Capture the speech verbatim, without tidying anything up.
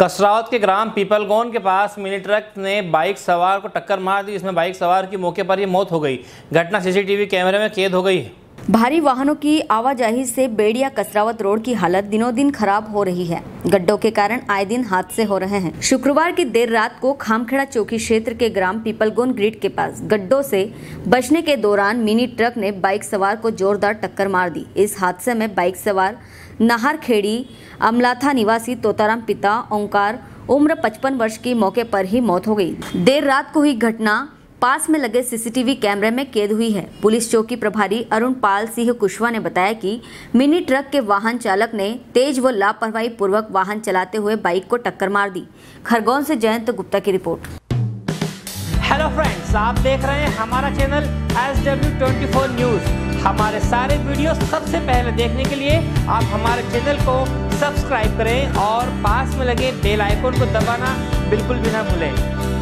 कसरावद के ग्राम पीपलगोन के पास मिनी ट्रक ने बाइक सवार को टक्कर मार दी, जिसमें बाइक सवार की मौके पर ही मौत हो गई। घटना सीसीटीवी कैमरे में कैद हो गई है। भारी वाहनों की आवाजाही से बेड़िया कसरावद रोड की हालत दिनों दिन खराब हो रही है। गड्ढों के कारण आए दिन हादसे हो रहे हैं। शुक्रवार की देर रात को खामखेड़ा चौकी क्षेत्र के ग्राम पीपलगोन ग्रिड के पास गड्ढों से बचने के दौरान मिनी ट्रक ने बाइक सवार को जोरदार टक्कर मार दी। इस हादसे में बाइक सवार नाहरखेड़ी अमलाथा निवासी तोताराम पिता ओंकार उम्र पचपन वर्ष की मौके पर ही मौत हो गयी। देर रात को ही घटना पास में लगे सीसीटीवी कैमरे में कैद हुई है। पुलिस चौकी प्रभारी अरुण पाल सिंह कुशवाहा ने बताया कि मिनी ट्रक के वाहन चालक ने तेज व लापरवाही पूर्वक वाहन चलाते हुए बाइक को टक्कर मार दी। खरगोन से जयंत गुप्ता की रिपोर्ट। हेलो फ्रेंड्स, आप देख रहे हैं हमारा channel S W twenty four news. हमारे सारे वीडियो सबसे पहले देखने के लिए आप हमारे चैनल को सब्सक्राइब करें और पास में लगे बेल आइकोन को दबाना बिल्कुल भी न भूलें।